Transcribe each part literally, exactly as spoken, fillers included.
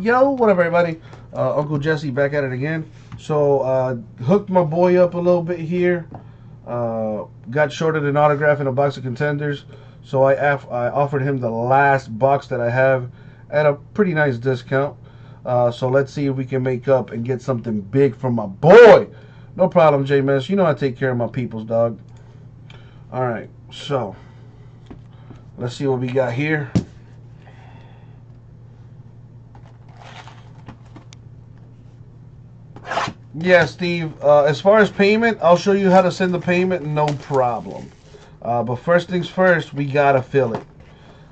Yo, what up, everybody? Uh, Uncle Jesse back at it again. So, uh, hooked my boy up a little bit here. Uh, got shorted an autograph in a box of contenders. So, I, I offered him the last box that I have at a pretty nice discount. Uh, so, let's see if we can make up and get something big from my boy. No problem, J. Mess. You know I take care of my peoples, dog. All right. So, let's see what we got here. Yeah, Steve, uh, as far as payment, I'll show you how to send the payment, no problem. Uh, but first things first, we got to fill it.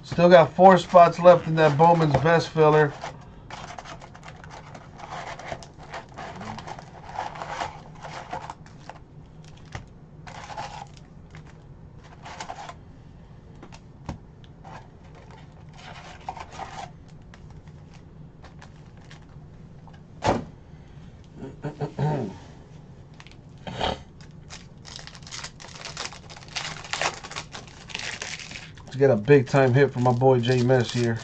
Still got four spots left in that Bowman's Best filler. Get a big time hit from my boy J. Mess here.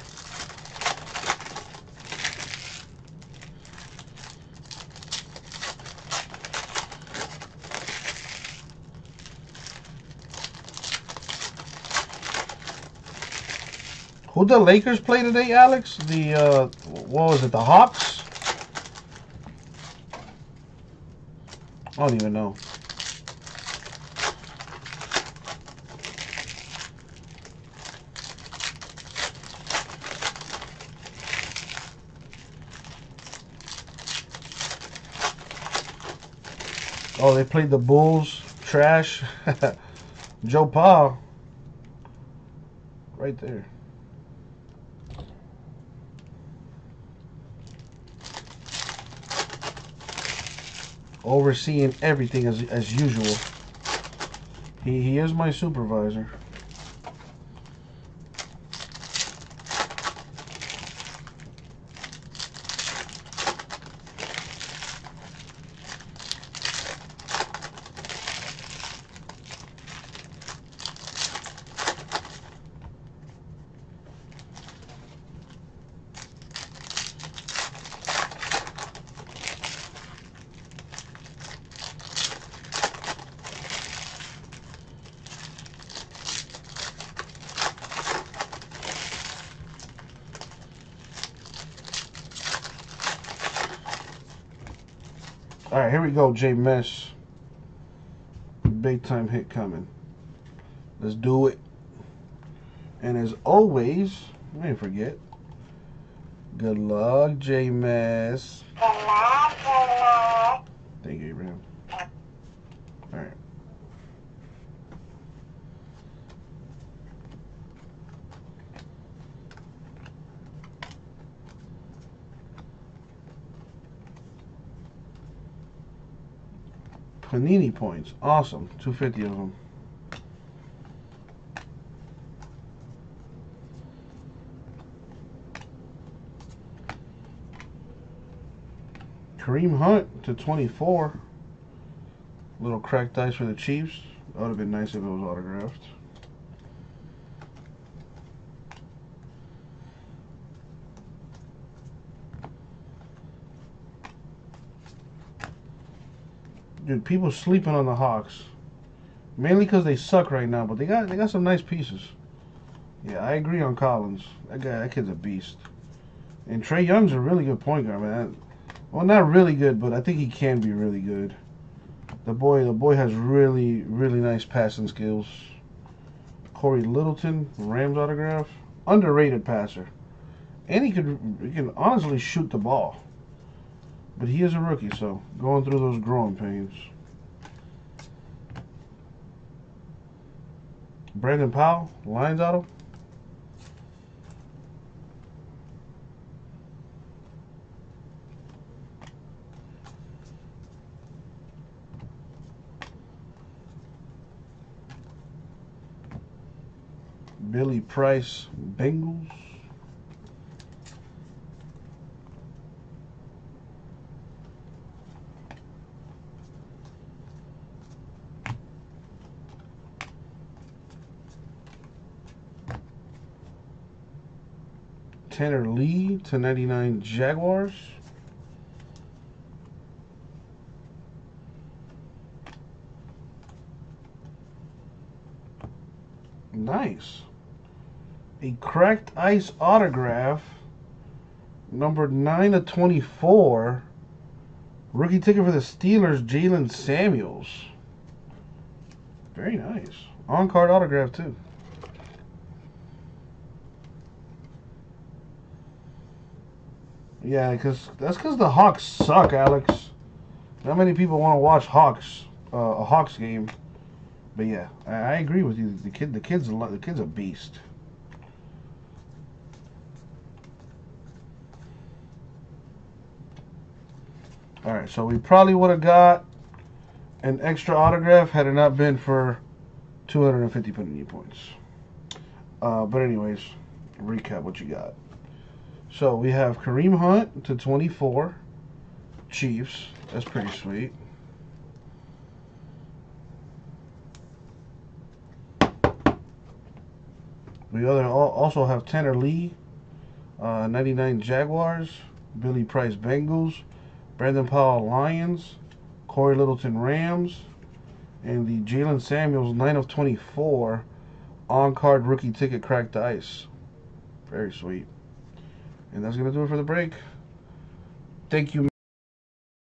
Who the Lakers play today, Alex? The uh, what was it? The Hawks? I don't even know. Oh, they played the Bulls. Trash. Joe Paul. Right there. Overseeing everything as, as usual. He, he is my supervisor. All right, here we go, J. Mess. Big time hit coming. Let's do it. And as always, I didn't forget. Good luck, J. Mess. Good luck, good luck. Thank you, Abraham. All right. Panini points. Awesome. two fifty of them. Kareem Hunt to twenty-four. Little cracked ice for the Chiefs. That would have been nice if it was autographed. Dude, people sleeping on the Hawks, mainly because they suck right now. But they got they got some nice pieces. Yeah, I agree on Collins. That guy, that kid's a beast. And Trae Young's a really good point guard, man. Well, not really good, but I think he can be really good. The boy, the boy has really, really nice passing skills. Corey Littleton, Rams autograph, underrated passer, and he could he can honestly shoot the ball. But he is a rookie, so going through those growing pains. Brandon Powell, Lions auto. Billy Price, Bengals. Tanner Lee to ninety-nine Jaguars. Nice. A cracked ice autograph, number nine of twenty-four. Rookie ticket for the Steelers, Jaylen Samuels. Very nice. On-card autograph, too. Yeah, cause that's because the Hawks suck, Alex. Not many people want to watch Hawks, uh, a Hawks game. But yeah, I, I agree with you. The kid, the kid's a the kid's a beast. All right, so we probably would have got an extra autograph had it not been for two hundred fifty Panini points. Uh, but anyways, recap what you got. So we have Kareem Hunt to twenty-four, Chiefs. That's pretty sweet. We other also have Tanner Lee, uh, ninety-nine Jaguars, Billy Price Bengals, Brandon Powell Lions, Corey Littleton Rams, and the Jaylen Samuels nine of twenty-four on-card rookie ticket cracked ice. Very sweet. And that's going to do it for the break. Thank you.